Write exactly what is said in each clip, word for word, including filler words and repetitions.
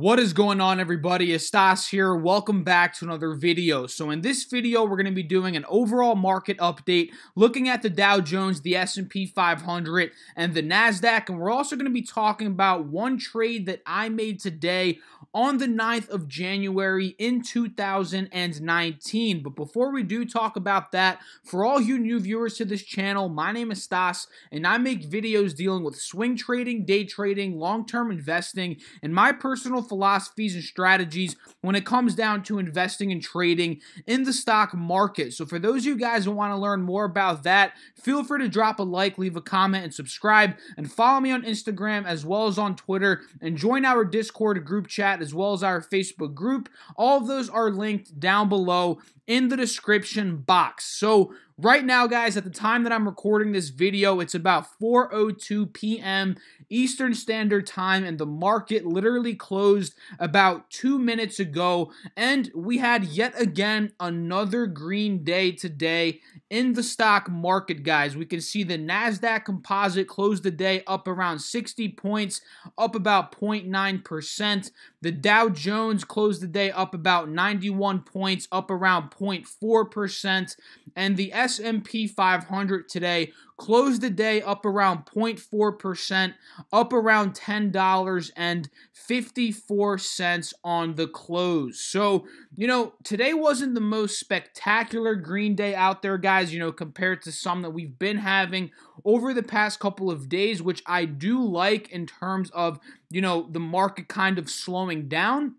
What is going on, everybody? Estas here. Welcome back to another video. So in this video, we're going to be doing an overall market update, looking at the Dow Jones, the S and P five hundred, and the NASDAQ. And we're also going to be talking about one trade that I made today on the ninth of January in two thousand nineteen. But before we do talk about that, for all you new viewers to this channel, my name is Stas, and I make videos dealing with swing trading, day trading, long-term investing, and my personal philosophies and strategies when it comes down to investing and trading in the stock market. So for those of you guys who want to learn more about that, feel free to drop a like, leave a comment, and subscribe, and follow me on Instagram as well as on Twitter, and join our Discord group chat as well as our Facebook group. All of those are linked down below in the description box. So right now, guys, at the time that I'm recording this video, it's about four oh two p m Eastern Standard Time, and the market literally closed about two minutes ago, and we had yet again another green day today in the stock market, guys. We can see the NASDAQ Composite closed the day up around sixty points, up about zero point nine percent. The Dow Jones closed the day up about ninety-one points, up around zero point four percent, and the S and P five hundred today closed the day up around zero point four percent, up around ten dollars and fifty-four cents on the close. So, you know, today wasn't the most spectacular green day out there, guys, you know, compared to some that we've been having over the past couple of days, which I do like in terms of, you know, the market kind of slowing down.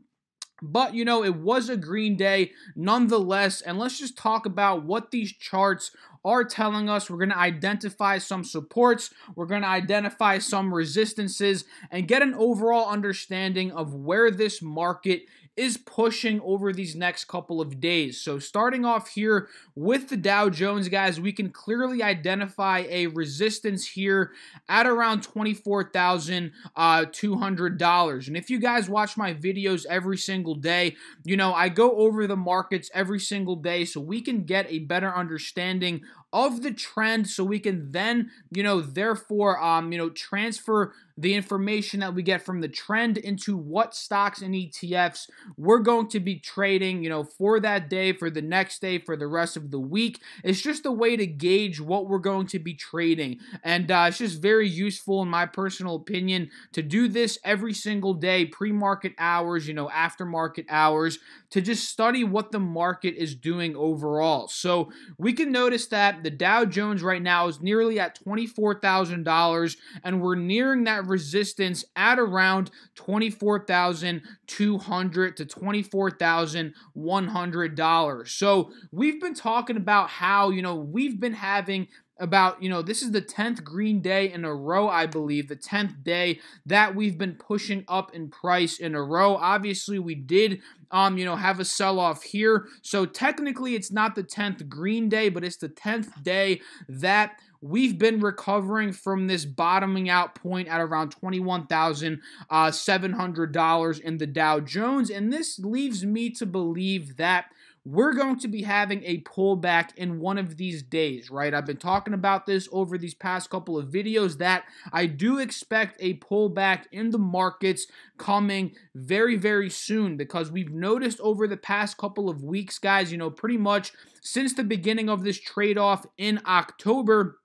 But, you know, it was a green day nonetheless, and let's just talk about what these charts are telling us. We're going to identify some supports, we're going to identify some resistances, and get an overall understanding of where this market is pushing over these next couple of days. So starting off here with the Dow Jones, guys, we can clearly identify a resistance here at around twenty-four thousand two hundred dollars. And if you guys watch my videos every single day, you know, I go over the markets every single day so we can get a better understanding of the trend, so we can then, you know, therefore, um, you know, transfer the information that we get from the trend into what stocks and E T Fs we're going to be trading, you know, for that day, for the next day, for the rest of the week. It's just a way to gauge what we're going to be trading. And uh, it's just very useful, in my personal opinion, to do this every single day, pre-market hours, you know, after market hours, to just study what the market is doing overall. So we can notice that the Dow Jones right now is nearly at twenty-four thousand dollars, and we're nearing that resistance at around twenty-four thousand two hundred dollars to twenty-four thousand one hundred dollars. So we've been talking about how, you know, we've been having about, you know, this is the tenth green day in a row, I believe, the tenth day that we've been pushing up in price in a row. Obviously, we did, um, you know, have a sell-off here. So technically, it's not the tenth green day, but it's the tenth day that we've been recovering from this bottoming out point at around twenty-one thousand seven hundred dollars in the Dow Jones. And this leaves me to believe that we're going to be having a pullback in one of these days, right? I've been talking about this over these past couple of videos that I do expect a pullback in the markets coming very, very soon, because we've noticed over the past couple of weeks, guys, you know, pretty much since the beginning of this trade-off in October,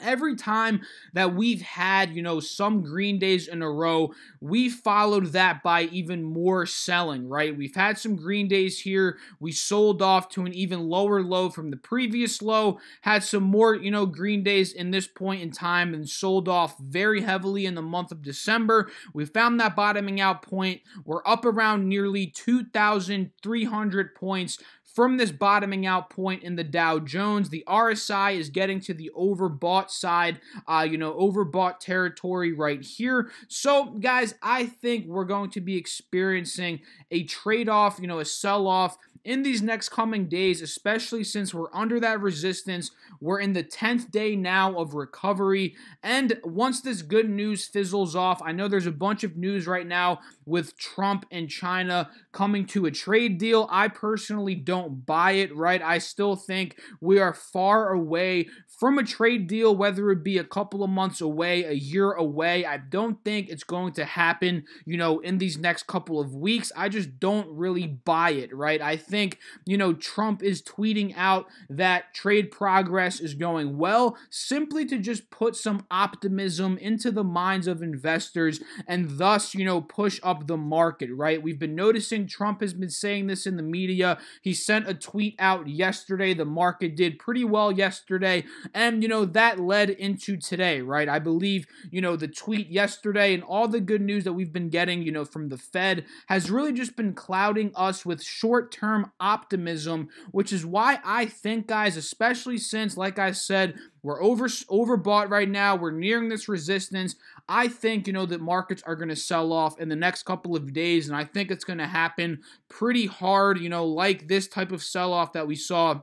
every time that we've had, you know, some green days in a row, we followed that by even more selling, right? We've had some green days here. We sold off to an even lower low from the previous low, had some more, you know, green days in this point in time, and sold off very heavily in the month of December. We found that bottoming out point. We're up around nearly two thousand three hundred points from this bottoming out point in the Dow Jones. The R S I is getting to the overbought side, uh, you know, overbought territory right here. So, guys, I think we're going to be experiencing a trade-off, you know, a sell-off in these next coming days, especially since we're under that resistance. We're in the tenth day now of recovery, and once this good news fizzles off, I know there's a bunch of news right now with Trump and China coming to a trade deal. I personally don't don't buy it, right? I still think we are far away from a trade deal, whether it be a couple of months away, a year away. I don't think it's going to happen, you know, in these next couple of weeks. I just don't really buy it, right? I think, you know, Trump is tweeting out that trade progress is going well, simply to just put some optimism into the minds of investors and thus, you know, push up the market, right? We've been noticing Trump has been saying this in the media. He sent a tweet out yesterday. The market did pretty well yesterday. And, you know, that led into today, right? I believe, you know, the tweet yesterday and all the good news that we've been getting, you know, from the Fed has really just been clouding us with short-term optimism, which is why I think, guys, especially since, like I said, we're over overbought right now. We're nearing this resistance. I think, you know, that markets are going to sell off in the next couple of days, and I think it's going to happen pretty hard, you know, like this type of sell-off that we saw,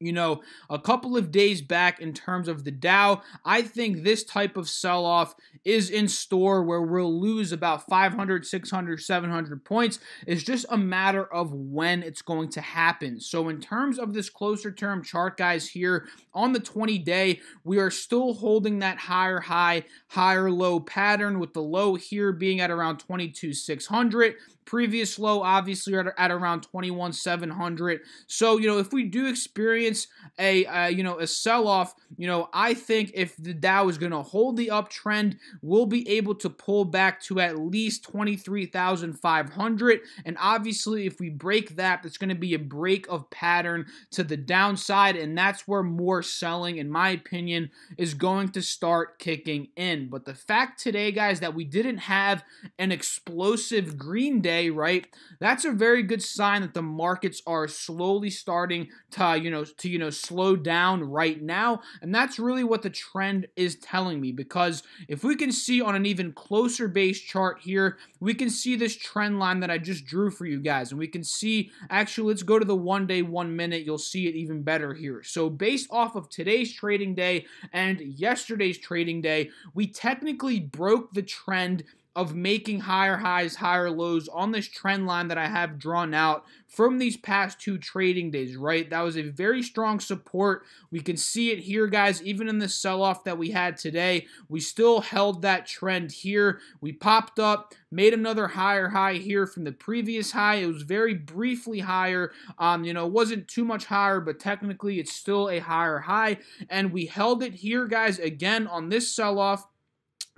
you know, a couple of days back in terms of the Dow. I think this type of sell-off is in store where we'll lose about five hundred, six hundred, seven hundred points. It's just a matter of when it's going to happen. So in terms of this closer-term chart, guys, here on the twenty-day, we are still holding that higher high, higher low pattern, with the low here being at around twenty-two six hundred. Previous low, obviously, at, at around twenty-one seven hundred. So, you know, if we do experience a, uh, you know, a sell-off, you know, I think if the Dow is going to hold the uptrend, we'll be able to pull back to at least twenty-three thousand five hundred. And obviously, if we break that, that's going to be a break of pattern to the downside. And that's where more selling, in my opinion, is going to start kicking in. But the fact today, guys, that we didn't have an explosive green day, right? That's a very good sign that the markets are slowly starting to, you know, to, you know, slow down right now. And that's really what the trend is telling me, because if we can see on an even closer base chart here, we can see this trend line that I just drew for you guys. And we can see, actually, let's go to the one day, one minute. You'll see it even better here. So based off of today's trading day and yesterday's trading day, we technically broke the trend of making higher highs, higher lows on this trend line that I have drawn out from these past two trading days, right? That was a very strong support. We can see it here, guys. Even in the sell-off that we had today, we still held that trend here. We popped up, made another higher high here from the previous high. It was very briefly higher. Um, you know, it wasn't too much higher, but technically it's still a higher high. And we held it here, guys, again on this sell-off.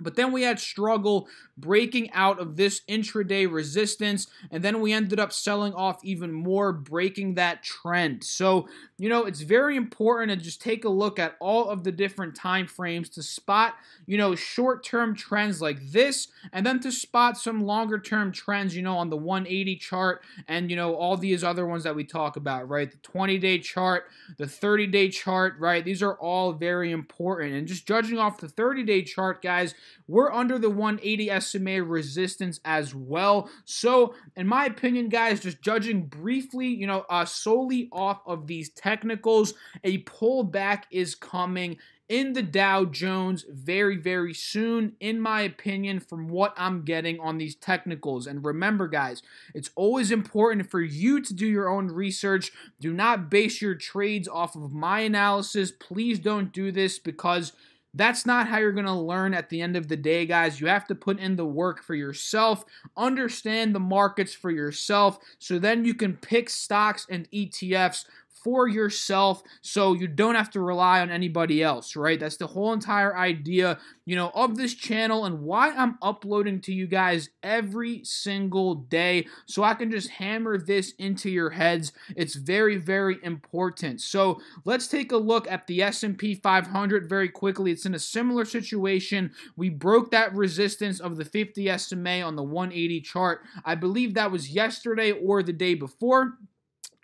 But then we had struggle breaking out of this intraday resistance, and then we ended up selling off even more, breaking that trend. So, you know, it's very important to just take a look at all of the different time frames to spot, you know, short-term trends like this, and then to spot some longer-term trends, you know, on the one eighty chart and, you know, all these other ones that we talk about, right? The twenty-day chart, the thirty-day chart, right? These are all very important. And just judging off the thirty-day chart, guys, we're under the one eighty S M A resistance as well. So, in my opinion, guys, just judging briefly, you know, uh, solely off of these technicals, a pullback is coming in the Dow Jones very, very soon, in my opinion, from what I'm getting on these technicals. And remember, guys, it's always important for you to do your own research. Do not base your trades off of my analysis. Please don't do this, because that's not how you're going to learn at the end of the day, guys. You have to put in the work for yourself, understand the markets for yourself, so then you can pick stocks and E T Fs for yourself, so you don't have to rely on anybody else, right? That's the whole entire idea, you know, of this channel and why I'm uploading to you guys every single day, so I can just hammer this into your heads. It's very, very important. So let's take a look at the S and P five hundred very quickly. It's in a similar situation. We broke that resistance of the fifty S M A on the one eighty chart. I believe that was yesterday or the day before.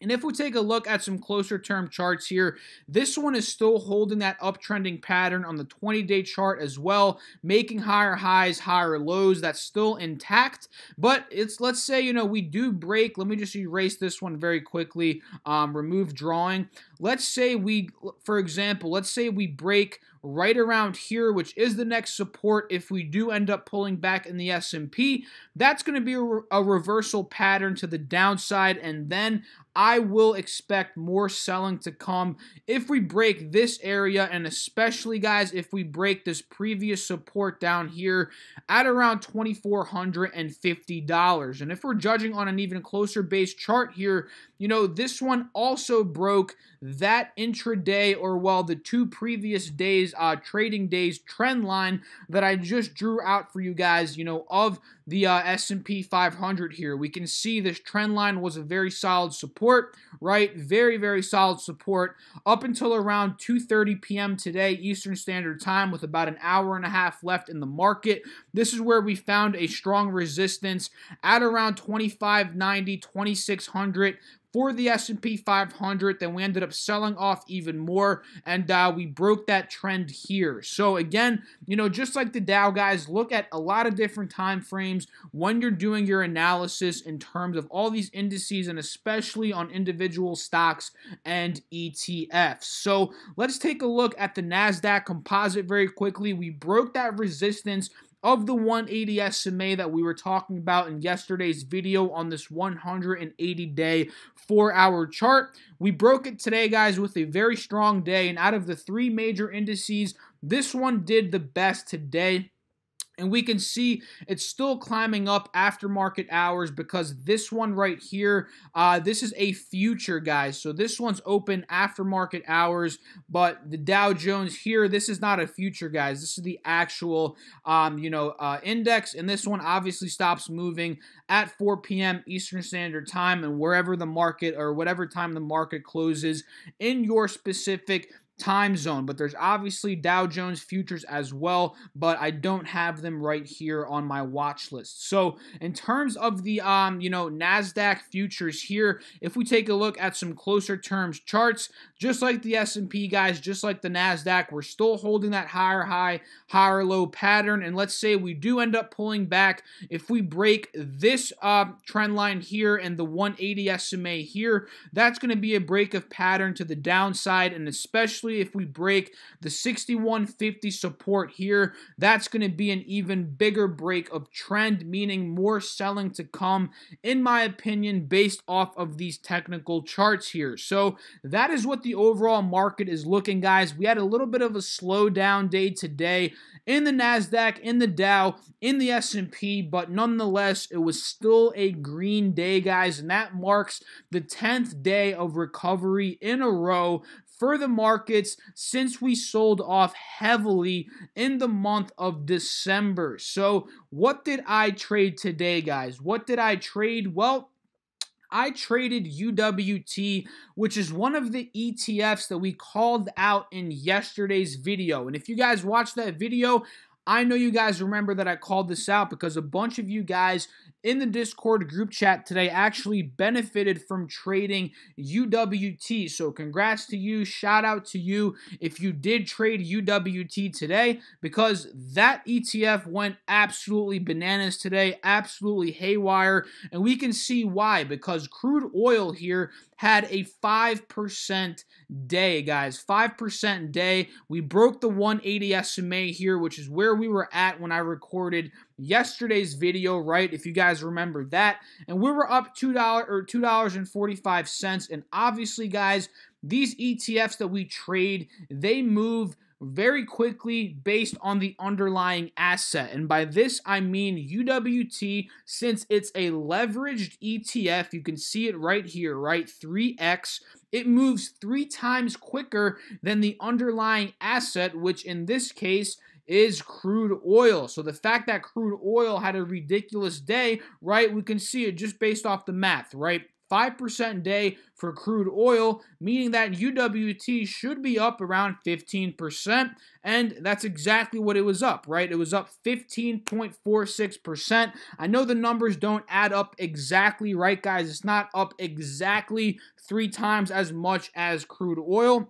And if we take a look at some closer term charts here, this one is still holding that uptrending pattern on the twenty-day chart as well, making higher highs, higher lows. That's still intact. But it's, let's say, you know, we do break. Let me just erase this one very quickly. Um, remove drawing. Let's say we, for example, let's say we break right around here, which is the next support if we do end up pulling back in the S and P. That's going to be a, re a reversal pattern to the downside, and then I will expect more selling to come if we break this area, and especially, guys, if we break this previous support down here at around two thousand four hundred fifty dollars. And if we're judging on an even closer base chart here, you know, this one also broke that intraday, or well, the two previous days, uh, trading days trend line that I just drew out for you guys, you know, of the uh, S and P five hundred here. We can see this trend line was a very solid support. Support, right? Very, very solid support up until around two thirty p m today, Eastern Standard Time, with about an hour and a half left in the market. This is where we found a strong resistance at around twenty-five ninety, twenty-six hundred. For the S and P five hundred, then we ended up selling off even more, and uh, we broke that trend here. So again, you know, just like the Dow, guys, look at a lot of different time frames when you're doing your analysis in terms of all these indices, and especially on individual stocks and E T Fs. So let's take a look at the NASDAQ Composite very quickly. We broke that resistance of the one eighty S M A that we were talking about in yesterday's video on this one hundred eighty day four hour chart. We broke it today, guys, with a very strong day, and out of the three major indices, this one did the best today. And we can see it's still climbing up after market hours, because this one right here, uh, this is a future, guys. So this one's open after market hours, but the Dow Jones here, this is not a future, guys. This is the actual, um, you know, uh, index. And this one obviously stops moving at four p m Eastern Standard Time, and wherever the market, or whatever time the market closes in your specific time zone. But there's obviously Dow Jones futures as well, but I don't have them right here on my watch list. So in terms of the um you know NASDAQ futures here, if we take a look at some closer terms charts, just like the S and P, guys, just like the NASDAQ, we're still holding that higher high, higher low pattern. And let's say we do end up pulling back, if we break this uh, trend line here and the one eighty S M A here, that's going to be a break of pattern to the downside, and especially if we break the sixty-one fifty support here, that's going to be an even bigger break of trend, meaning more selling to come, in my opinion, based off of these technical charts here. So that is what the overall market is looking, guys. We had a little bit of a slowdown day today in the NASDAQ, in the Dow, in the S and P, but nonetheless, it was still a green day, guys, and that marks the tenth day of recovery in a row for the markets since we sold off heavily in the month of December. So what did I trade today, guys? What did I trade? Well, I traded U W T, which is one of the E T Fs that we called out in yesterday's video. And if you guys watched that video, I know you guys remember that I called this out, because a bunch of you guys in the Discord group chat today actually benefited from trading U W T. So congrats to you, shout out to you if you did trade U W T today, because that E T F went absolutely bananas today, absolutely haywire, and we can see why, because crude oil here had a five percent day, guys, five percent day. We broke the one eighty S M A here, which is where we were at when I recorded yesterday's video, right, if you guys remember that, and we were up two dollars or two dollars and forty-five cents, and obviously, guys, these E T Fs that we trade, they move very quickly based on the underlying asset. And by this, I mean U W T, since it's a leveraged E T F, you can see it right here, right? three X. It moves three times quicker than the underlying asset, which in this case is crude oil. So the fact that crude oil had a ridiculous day, right? We can see it just based off the math, right? five percent day for crude oil, meaning that U W T should be up around fifteen percent, and that's exactly what it was up, right? It was up fifteen point four six percent. I know the numbers don't add up exactly, right, guys? It's not up exactly three times as much as crude oil,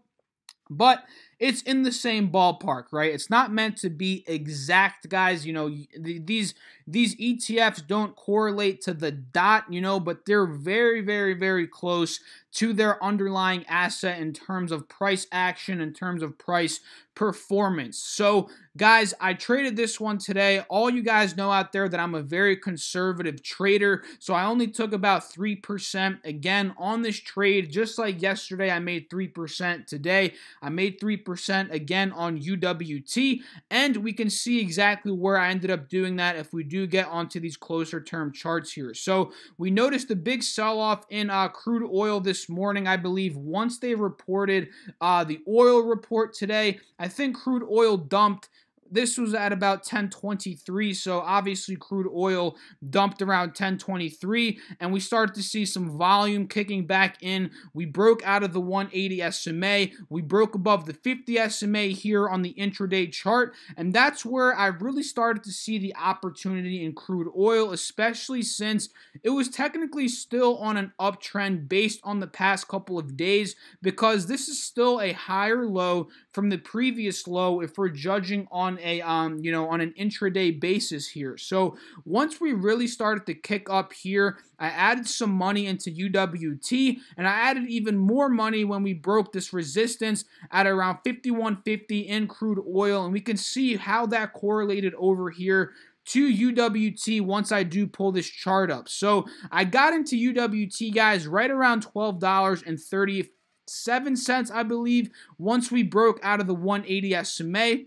but it's in the same ballpark, right? It's not meant to be exact, guys. You know, these these E T Fs don't correlate to the dot, you know, but they're very, very, very close to their underlying asset in terms of price action, in terms of price performance. So, guys, I traded this one today. All you guys know out there that I'm a very conservative trader, so I only took about three percent again on this trade. Just like yesterday, I made three percent. Today, I made three percent again on U W T, and we can see exactly where I ended up doing that if we do get onto these closer term charts here. So, we noticed a big sell-off in uh, crude oil this morning. I believe once they reported uh, the oil report today, I think crude oil dumped. This was at about ten twenty-three, so obviously crude oil dumped around ten twenty-three, and we started to see some volume kicking back in. We broke out of the one eighty S M A. We broke above the fifty S M A here on the intraday chart, and that's where I really started to see the opportunity in crude oil, especially since it was technically still on an uptrend based on the past couple of days, because this is still a higher low from the previous low if we're judging on a um you know on an intraday basis here. So once we really started to kick up here, I added some money into U W T, and I added even more money when we broke this resistance at around fifty-one fifty in crude oil, and we can see how that correlated over here to U W T once I do pull this chart up. So I got into U W T, guys, right around twelve dollars and thirty-seven cents, I believe, once we broke out of the one eighty S M A.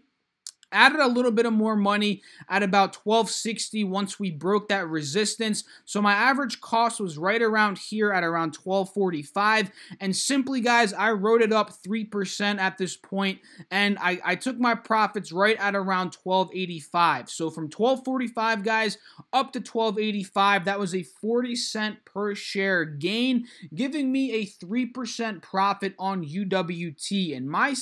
Added a little bit of more money at about twelve sixty once we broke that resistance. So my average cost was right around here at around twelve forty-five. And simply, guys, I wrote it up three percent at this point, and I, I took my profits right at around twelve eighty-five. So from twelve forty-five, guys, up to twelve eighty-five, that was a forty cent per share gain, giving me a three percent profit on U W T. And my,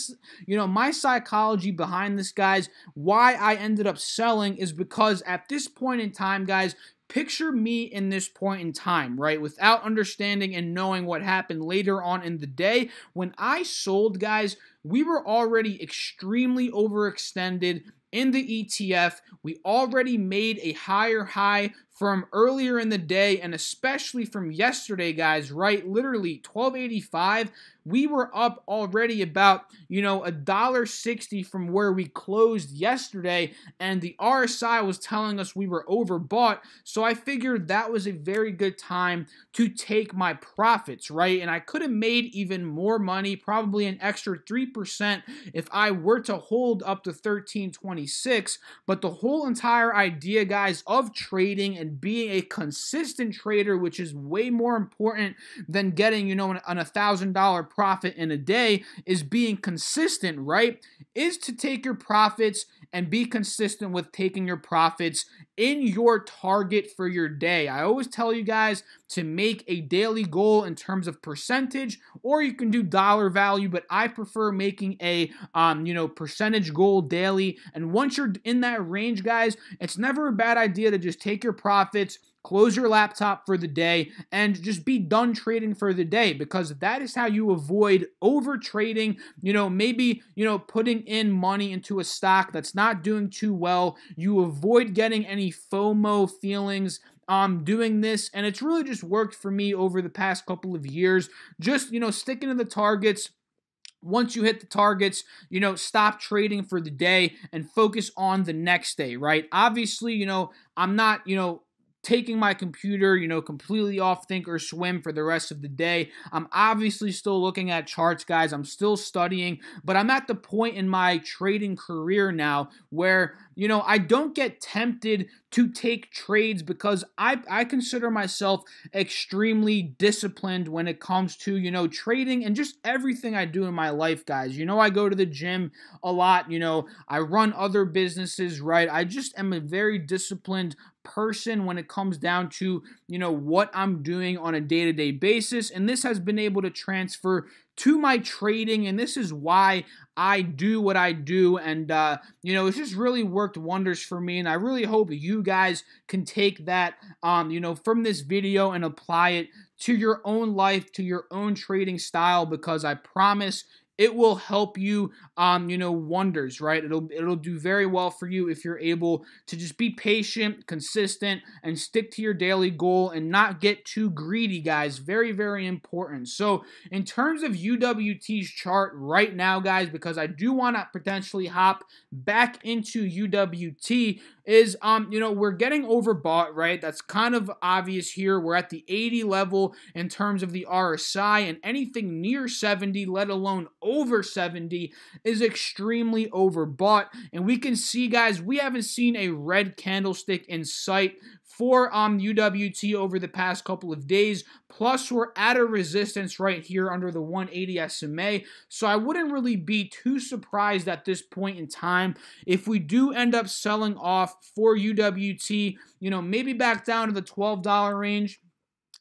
you know, my psychology behind this, guys, why I ended up selling is because at this point in time, guys, picture me in this point in time, right? Without understanding and knowing what happened later on in the day, when I sold, guys, we were already extremely overextended in the E T F. We already made a higher high from earlier in the day, and especially from yesterday, guys, right? Literally twelve eighty-five, we were up already about, you know, a dollar sixty from where we closed yesterday, and the R S I was telling us we were overbought. So I figured that was a very good time to take my profits, right? And I could have made even more money, probably an extra three percent if I were to hold up to thirteen twenty-six, but the whole entire idea, guys, of trading and being a consistent trader, which is way more important than getting, you know, an, an one thousand dollar profit in a day, is being consistent, right? Is to take your profits and be consistent with taking your profits in your target for your day. I always tell you guys to make a daily goal in terms of percentage, or you can do dollar value, but I prefer making a, um, you know, percentage goal daily. And once you're in that range, guys, it's never a bad idea to just take your profits, close your laptop for the day, and just be done trading for the day, because that is how you avoid over trading. You know, maybe, you know, putting in money into a stock that's not doing too well. You avoid getting any FOMO feelings um, doing this, and it's really just worked for me over the past couple of years. Just, you know, sticking to the targets. Once you hit the targets, you know, stop trading for the day and focus on the next day, right? Obviously, you know, I'm not, you know, taking my computer, you know, completely off thinkorswim for the rest of the day. I'm obviously still looking at charts, guys. I'm still studying, but I'm at the point in my trading career now where, you know, I don't get tempted to take trades because I, I consider myself extremely disciplined when it comes to, you know, trading and just everything I do in my life, guys. You know, I go to the gym a lot, you know, I run other businesses, right? I just am a very disciplined person when it comes down to, you know, what I'm doing on a day-to-day basis, and this has been able to transfer to my trading, and this is why I do what I do, and, uh, you know, it's just really worked wonders for me, and I really hope you guys can take that, um, you know, from this video and apply it to your own life, to your own trading style, because I promise it will help you, um, you know, wonders, right? It'll, it'll do very well for you if you're able to just be patient, consistent, and stick to your daily goal and not get too greedy, guys. Very, very important. So in terms of U W T's chart right now, guys, because I do want to potentially hop back into U W T, is, um, you know, we're getting overbought, right? That's kind of obvious here. We're at the eighty level in terms of the R S I, and anything near seventy, let alone over seventy, is extremely overbought. And we can see, guys, we haven't seen a red candlestick in sight for um, U W T over the past couple of days. Plus, we're at a resistance right here under the one eighty S M A. So I wouldn't really be too surprised at this point in time if we do end up selling off for U W T, you know, maybe back down to the twelve dollar range,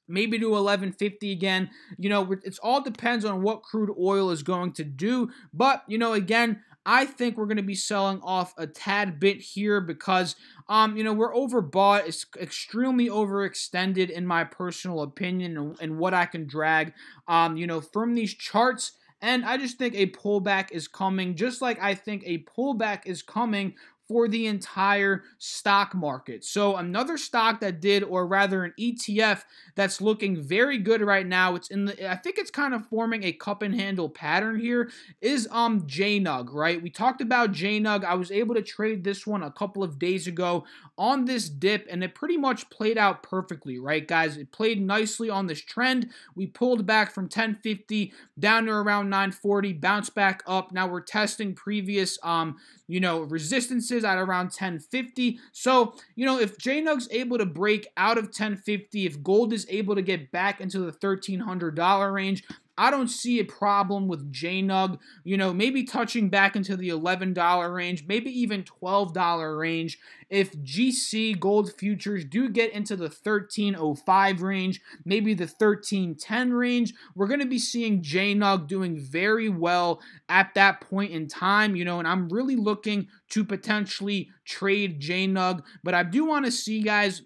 maybe to eleven fifty again. You know, it all depends on what crude oil is going to do. But, you know, again, I think we're going to be selling off a tad bit here because, um, you know, we're overbought. It's extremely overextended in my personal opinion, and, and what I can drag, um, you know, from these charts. And I just think a pullback is coming, just like I think a pullback is coming for the entire stock market. So another stock that did, or rather an E T F that's looking very good right now, it's in the, I think it's kind of forming a cup and handle pattern here, is um J N U G, right? We talked about J N U G. I was able to trade this one a couple of days ago on this dip, and it pretty much played out perfectly, right, guys? It played nicely on this trend. We pulled back from ten fifty down to around nine forty, bounced back up. Now we're testing previous, um, you know, resistances at around ten fifty. So, you know, if J N U G's able to break out of ten fifty, if gold is able to get back into the thirteen hundred dollar range, I don't see a problem with J N U G, you know, maybe touching back into the eleven dollar range, maybe even twelve dollar range. If G C gold futures do get into the thirteen oh five range, maybe the thirteen ten range, we're going to be seeing J N U G doing very well at that point in time, you know, and I'm really looking to potentially trade J N U G, but I do want to see, guys,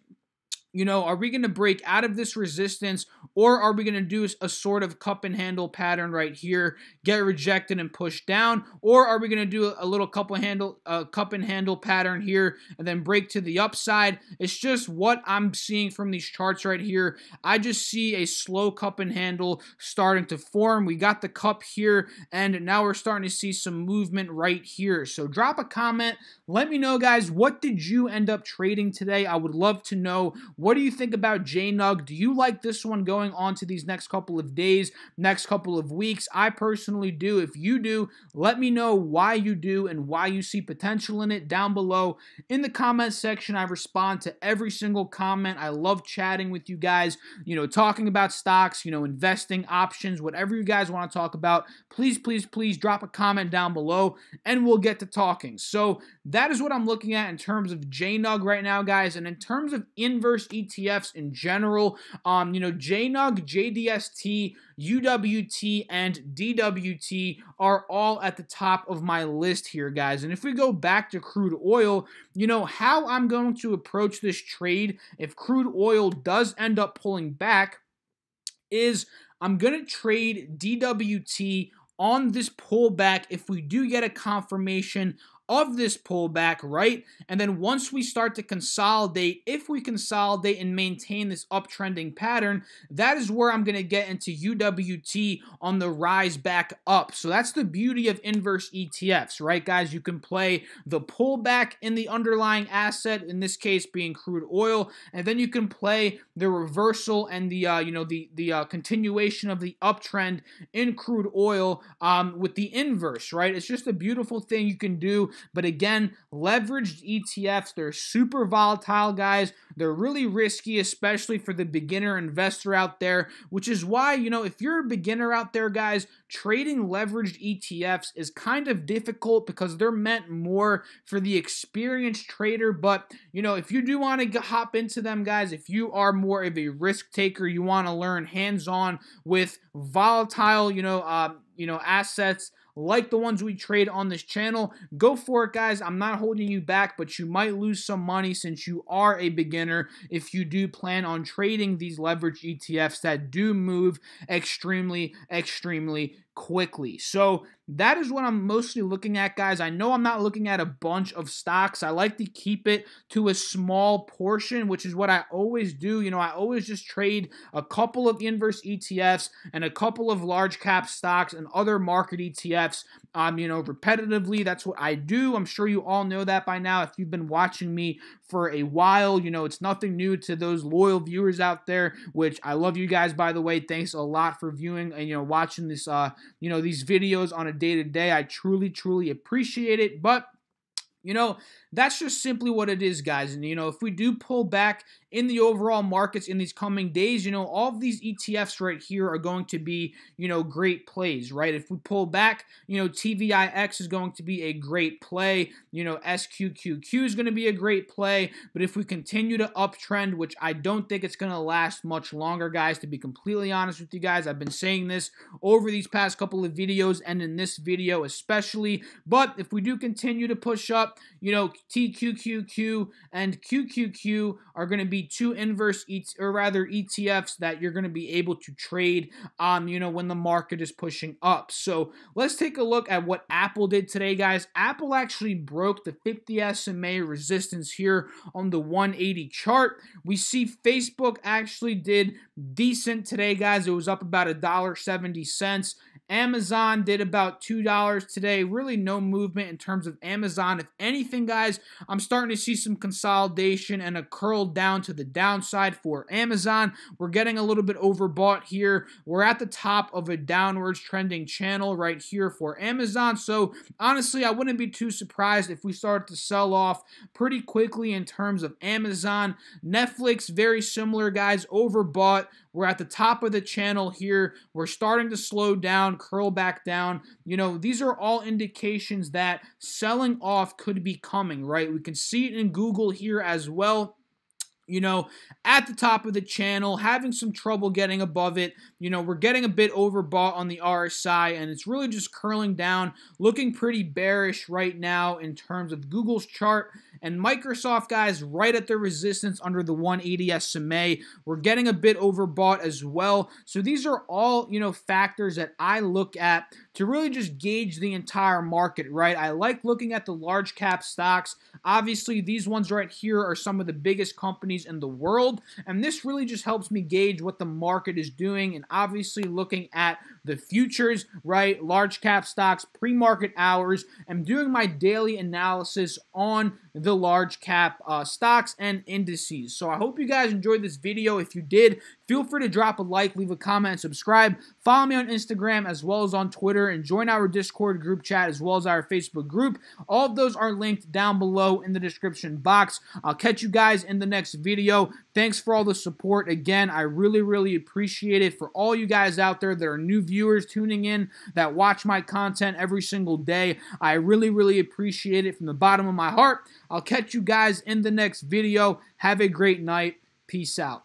you know, are we going to break out of this resistance, or are we going to do a sort of cup and handle pattern right here, get rejected and push down, or are we going to do a little cup and handle, uh, cup and handle pattern here and then break to the upside? It's just what I'm seeing from these charts right here. I just see a slow cup and handle starting to form. We got the cup here, and now we're starting to see some movement right here. So drop a comment. Let me know, guys, what did you end up trading today? I would love to know. What do you think about J N U G? Do you like this one going on to these next couple of days, next couple of weeks? I personally do. If you do, let me know why you do and why you see potential in it down below in the comment section. I respond to every single comment. I love chatting with you guys, you know, talking about stocks, you know, investing, options, whatever you guys want to talk about. Please, please, please drop a comment down below and we'll get to talking. So that is what I'm looking at in terms of J N U G right now, guys. And in terms of inverse E T Fs in general, um, you know, J N U G, J D S T, U W T, and D W T are all at the top of my list here, guys. And if we go back to crude oil, you know, how I'm going to approach this trade if crude oil does end up pulling back is I'm going to trade D W T on this pullback if we do get a confirmation of this pullback, right? And then once we start to consolidate, if we consolidate and maintain this uptrending pattern, that is where I'm going to get into U W T on the rise back up. So that's the beauty of inverse E T Fs, right, guys? You can play the pullback in the underlying asset, in this case being crude oil, and then you can play the reversal and the, uh, you know, the, the uh, continuation of the uptrend in crude oil um, with the inverse, right? It's just a beautiful thing you can do. But again, leveraged E T Fs, they're super volatile, guys. They're really risky, especially for the beginner investor out there, which is why, you know, if you're a beginner out there, guys, trading leveraged E T Fs is kind of difficult because they're meant more for the experienced trader. But, you know, if you do want to hop into them, guys, if you are more of a risk taker, you want to learn hands-on with volatile, you know, uh, you know, assets like the ones we trade on this channel, go for it, guys. I'm not holding you back, but you might lose some money since you are a beginner if you do plan on trading these leveraged E T Fs that do move extremely, extremely quickly. So that is what I'm mostly looking at, guys. I know I'm not looking at a bunch of stocks. I like to keep it to a small portion, which is what I always do. You know, I always just trade a couple of inverse E T Fs and a couple of large cap stocks and other market E T Fs, um, you know, repetitively. That's what I do. I'm sure you all know that by now. If you've been watching me for a while, you know, it's nothing new to those loyal viewers out there, which I love you guys, by the way. Thanks a lot for viewing and, you know, watching this, uh, you know, these videos on a day-to-day. I truly, truly appreciate it. But, you know, that's just simply what it is, guys. And, you know, if we do pull back in the overall markets in these coming days, you know, all of these E T Fs right here are going to be, you know, great plays, right? If we pull back, you know, T V I X is going to be a great play. You know, S Q Q Q is going to be a great play. But if we continue to uptrend, which I don't think it's going to last much longer, guys, to be completely honest with you guys, I've been saying this over these past couple of videos and in this video especially. But if we do continue to push up, you know, T Q Q Q and Q Q Q are going to be two inverse or rather E T Fs that you're going to be able to trade, um, you know, when the market is pushing up. So let's take a look at what Apple did today, guys. Apple actually broke the fifty S M A resistance here on the one eighty chart. We see Facebook actually did decent today, guys. It was up about a dollar seventy cents. Amazon did about two dollars today. Really no movement in terms of Amazon. If anything, guys, I'm starting to see some consolidation and a curl down to the downside for Amazon. We're getting a little bit overbought here. We're at the top of a downwards trending channel right here for Amazon. So honestly, I wouldn't be too surprised if we started to sell off pretty quickly in terms of Amazon. Netflix, very similar, guys, overbought. We're at the top of the channel here. We're starting to slow down, curl back down. You know, these are all indications that selling off could be coming, right? We can see it in Google here as well. You know, at the top of the channel, having some trouble getting above it. You know, we're getting a bit overbought on the R S I, and it's really just curling down, looking pretty bearish right now in terms of Google's chart. And Microsoft, guys, right at the resistance under the one eighty S M A. We're getting a bit overbought as well. So these are all, you know, factors that I look at to really just gauge the entire market, right? I like looking at the large cap stocks. Obviously, these ones right here are some of the biggest companies in the world. And this really just helps me gauge what the market is doing. And obviously looking at the futures, right? Large cap stocks, pre-market hours. I'm doing my daily analysis on the large cap uh, stocks and indices. So I hope you guys enjoyed this video. If you did, feel free to drop a like, leave a comment, and subscribe. Follow me on Instagram as well as on Twitter, and join our Discord group chat as well as our Facebook group. All of those are linked down below in the description box. I'll catch you guys in the next video. Thanks for all the support. Again, I really, really appreciate it. For all you guys out there that are new viewers tuning in, that watch my content every single day, I really, really appreciate it from the bottom of my heart. I'll catch you guys in the next video. Have a great night. Peace out.